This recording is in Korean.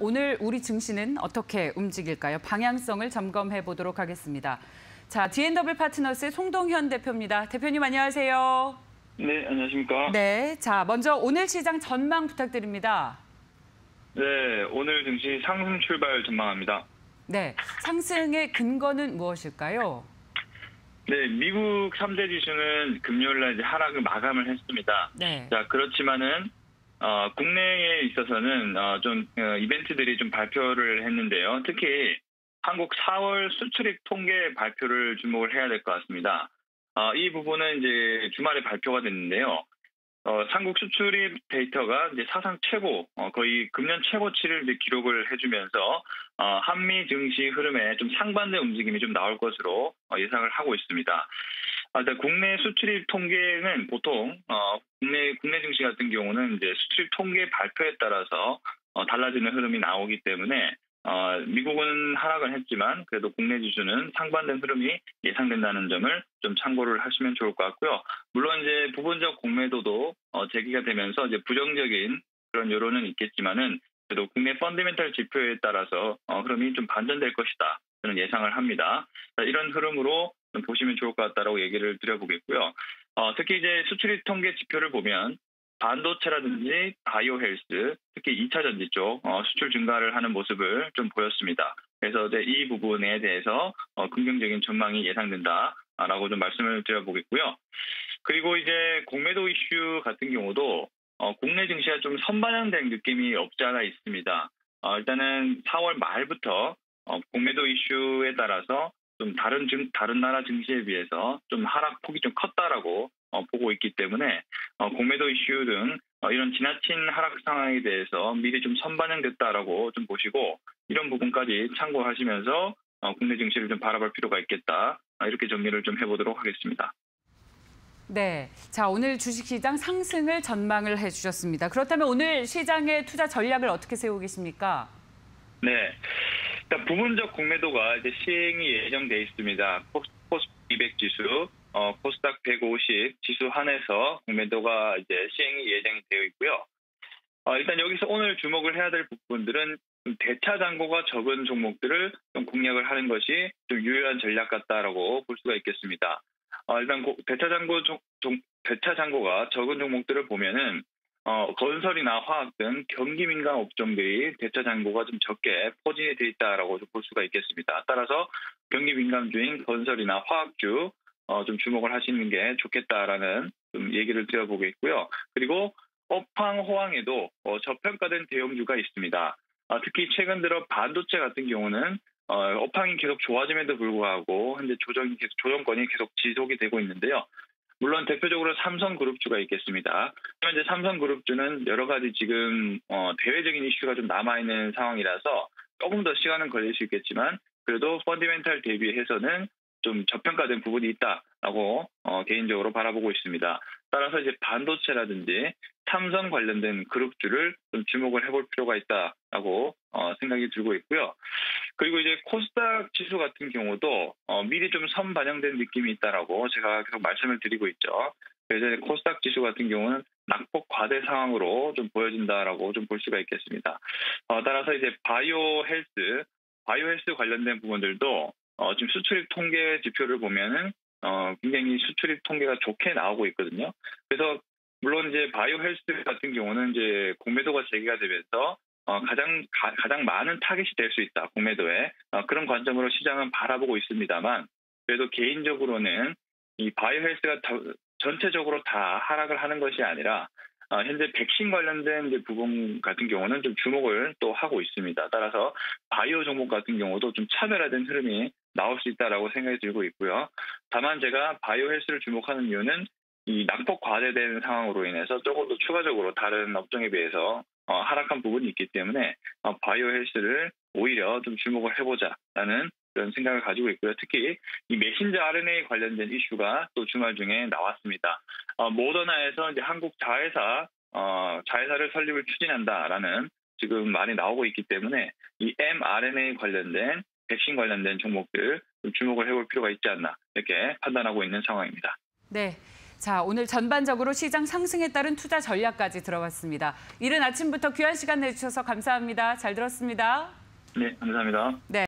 오늘 우리 증시는 어떻게 움직일까요? 방향성을 점검해 보도록 하겠습니다. 자, D&W 파트너스의 송동현 대표입니다. 대표님 안녕하세요. 네, 안녕하십니까? 네, 자 먼저 오늘 시장 전망 부탁드립니다. 네, 오늘 증시 상승 출발 전망합니다. 네, 상승의 근거는 무엇일까요? 네, 미국 3대 지수는 금요일날 이제 하락을 마감을 했습니다. 네. 자, 그렇지만은 국내에 있어서는 이벤트들이 좀 발표를 했는데요. 특히 한국 4월 수출입 통계 발표를 주목을 해야 될 것 같습니다. 이 부분은 이제 주말에 발표가 됐는데요. 한국 수출입 데이터가 이제 사상 최고, 거의 금년 최고치를 이제 기록을 해주면서 한미 증시 흐름에 좀 상반된 움직임이 좀 나올 것으로 예상을 하고 있습니다. 국내 수출입 통계는 보통 국내 증시 같은 경우는 이제 수출입 통계 발표에 따라서 달라지는 흐름이 나오기 때문에 미국은 하락을 했지만 그래도 국내 지수는 상반된 흐름이 예상된다는 점을 좀 참고를 하시면 좋을 것 같고요. 물론 이제 부분적 공매도도 제기가 되면서 이제 부정적인 그런 여론은 있겠지만은 그래도 국내 펀더멘털 지표에 따라서 흐름이 좀 반전될 것이다 저는 예상을 합니다. 이런 흐름으로 좀 보시면 좋을 것 같다라고 얘기를 드려보겠고요. 특히 이제 수출입 통계 지표를 보면 반도체라든지 바이오헬스, 특히 2차 전지 쪽 수출 증가를 하는 모습을 좀 보였습니다. 그래서 이제 이 부분에 대해서 긍정적인 전망이 예상된다라고 좀 말씀을 드려보겠고요. 그리고 이제 공매도 이슈 같은 경우도 국내 증시가 좀 선반영된 느낌이 없지 않아 있습니다. 일단은 4월 말부터 공매도 이슈에 따라서 좀 다른 나라 증시에 비해서 좀 하락폭이 좀 컸다라고 보고 있기 때문에 공매도 이슈 등 이런 지나친 하락 상황에 대해서 미리 좀 선반영됐다라고 좀 보시고 이런 부분까지 참고하시면서 국내 증시를 좀 바라볼 필요가 있겠다 이렇게 정리를 좀 해보도록 하겠습니다. 네, 자 오늘 주식시장 상승을 전망을 해주셨습니다. 그렇다면 오늘 시장의 투자 전략을 어떻게 세우고 계십니까? 네. 일단 부분적 공매도가 이제 시행이 예정돼 있습니다. 코스 200 지수, 코스닥 150 지수 한에서 공매도가 이제 시행이 예정되어 있고요. 일단 여기서 오늘 주목을 해야 될 부분들은 대차 잔고가 적은 종목들을 좀 공략을 하는 것이 좀 유효한 전략 같다라고 볼 수가 있겠습니다. 일단 대차 잔고가 적은 종목들을 보면은 건설이나 화학 등 경기 민감 업종들이 대차 잔고가 좀 적게 포진이 돼 있다라고 볼 수가 있겠습니다. 따라서 경기 민감주인 건설이나 화학주 좀 주목을 하시는 게 좋겠다라는 좀 얘기를 드려보겠고요. 그리고 업황 호황에도 저평가된 대형주가 있습니다. 특히 최근 들어 반도체 같은 경우는 업황이 계속 좋아짐에도 불구하고 현재 조정권이 계속 지속이 되고 있는데요. 물론 대표적으로 삼성그룹주가 있겠습니다. 현재 삼성그룹주는 여러 가지 지금 대외적인 이슈가 좀 남아있는 상황이라서 조금 더 시간은 걸릴 수 있겠지만 그래도 펀더멘탈 대비해서는 좀 저평가된 부분이 있다라고 개인적으로 바라보고 있습니다. 따라서 이제 반도체라든지 삼성 관련된 그룹주를 좀 주목을 해볼 필요가 있다라고 생각이 들고 있고요. 그리고 이제 코스닥 지수 같은 경우도 미리 좀 선반영된 느낌이 있다라고 제가 계속 말씀을 드리고 있죠. 그래서 코스닥 지수 같은 경우는 낙폭 과대 상황으로 좀 보여진다라고 좀 볼 수가 있겠습니다. 따라서 이제 바이오헬스 관련된 부분들도 지금 수출입 통계 지표를 보면은 굉장히 수출입 통계가 좋게 나오고 있거든요. 그래서 물론 이제 바이오헬스 같은 경우는 이제 공매도가 제기가 되면서 가장 많은 타겟이 될 수 있다 공매도에 그런 관점으로 시장은 바라보고 있습니다만 그래도 개인적으로는 이 바이오헬스가 전체적으로 다 하락을 하는 것이 아니라 현재 백신 관련된 이제 부분 같은 경우는 좀 주목을 또 하고 있습니다. 따라서 바이오 종목 같은 경우도 좀 차별화된 흐름이 나올 수 있다라고 생각이 들고 있고요. 다만 제가 바이오헬스를 주목하는 이유는 이 낙폭 과대된 상황으로 인해서 조금 더 추가적으로 다른 업종에 비해서 하락한 부분이 있기 때문에 바이오헬스를 오히려 좀 주목을 해보자라는 그런 생각을 가지고 있고요. 특히 이 메신저 RNA 관련된 이슈가 또 주말 중에 나왔습니다. 모더나에서 이제 한국 자회사를 설립을 추진한다라는 지금 말이 나오고 있기 때문에 이 mRNA 관련된 백신 관련된 종목들 좀 주목을 해볼 필요가 있지 않나 이렇게 판단하고 있는 상황입니다. 네. 자, 오늘 전반적으로 시장 상승에 따른 투자 전략까지 들어봤습니다. 이른 아침부터 귀한 시간 내주셔서 감사합니다. 잘 들었습니다. 네, 감사합니다. 네.